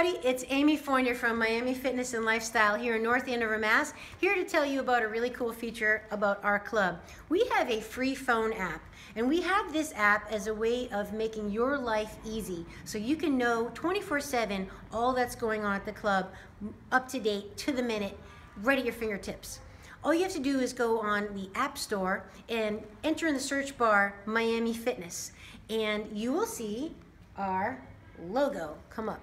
everybody, it's Amy Fournier from Miami Fitness and Lifestyle here in North Andover, Mass. Here to tell you about a really cool feature about our club. We have a free phone app, and we have this app as a way of making your life easy so you can know 24/7 all that's going on at the club, up to date, to the minute, right at your fingertips. All you have to do is go on the APP Store and enter in the search bar Miami Fitness, and you will see our logo come up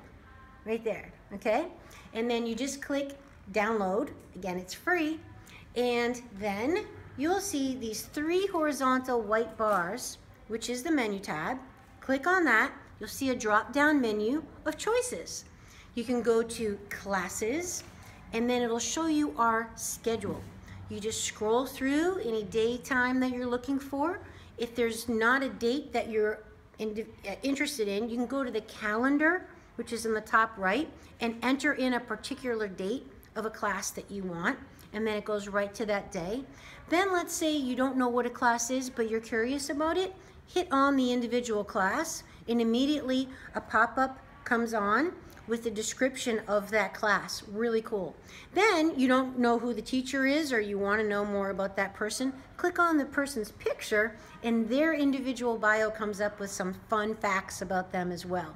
right there, okay? And then you just click download. Again, it's free. And then you'll see these three horizontal white bars, which is the menu tab. Click on that. You'll see a drop-down menu of choices. You can go to classes, and then it'll show you our schedule. You just scroll through any day time that you're looking for. If there's not a date that you're interested in, you can go to the calendar, which is in the top right, and enter in a particular date of a class that you want, and then it goes right to that day. Then let's say you don't know what a class is, but you're curious about it, hit on the individual class, and immediately a pop-up comes on with the description of that class. Really cool. Then you don't know who the teacher is, or you want to know more about that person, click on the person's picture and their individual bio comes up with some fun facts about them as well.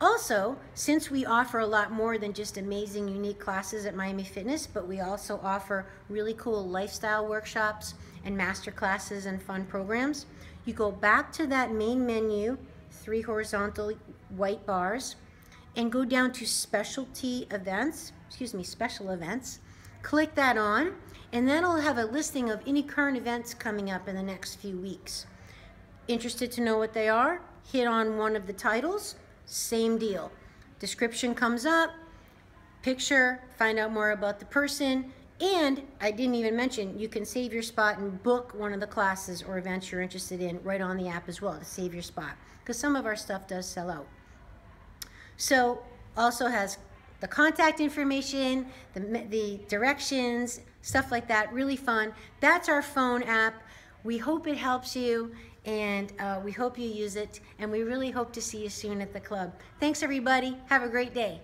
Also, since we offer a lot more than just amazing, unique classes at Miami Fitness, but we also offer really cool lifestyle workshops and master classes and fun programs, you go back to that main menu, three horizontal white bars, and go down to special events, click that on, and that'll have a listing of any current events coming up in the next few weeks. Interested to know what they are? Hit on one of the titles, same deal. Description comes up, picture, find out more about the person, and I didn't even mention, you can save your spot and book one of the classes or events you're interested in right on the app as well to save your spot, because some of our stuff does sell out. So also has the contact information, the directions, stuff like that. Really fun. That's our phone app. We hope it helps you, and we hope you use it, and we really hope to see you soon at the club. Thanks, everybody. Have a great day.